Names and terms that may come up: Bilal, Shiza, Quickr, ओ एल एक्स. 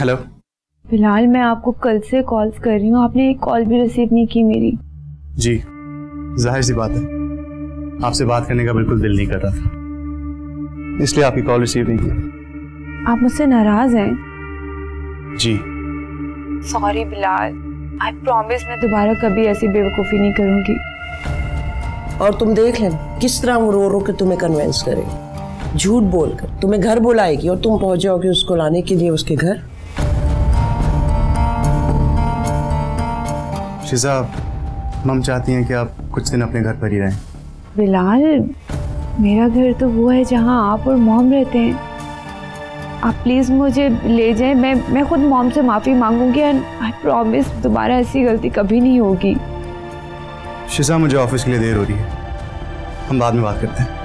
Hello Bilal, मैं आपको कल से कॉल्स कर रही हूँ, आपने एक कॉल भी रिसीव नहीं की मेरी। जी जाहिर सी बात है, आपसे बात करने का बिल्कुल दिल नहीं कर रहा था, इसलिए आपकी कॉल रिसीव नहीं की। आप मुझसे नाराज हैं? जी सॉरी बिलाल, आई प्रॉमिस मैं दोबारा कभी ऐसी बेवकूफ़ी नहीं करूँगी। और तुम देख लेना किस तरह वो रो रो के तुम्हें कन्विंस करेगी, झूठ बोलकर तुम्हें घर बुलाएगी और तुम पहुँच जाओगे उसको लाने के लिए उसके घर। शिजा, मम चाहती हैं कि आप कुछ दिन अपने घर पर ही रहें। बिलाल, मेरा घर तो वो है जहाँ आप और मॉम रहते हैं, आप प्लीज़ मुझे ले जाएं। मैं खुद मॉम से माफ़ी मांगूंगी एंड आई प्रॉमिस दोबारा ऐसी गलती कभी नहीं होगी। शिजा, मुझे ऑफिस के लिए देर हो रही है, हम बाद में बात करते हैं।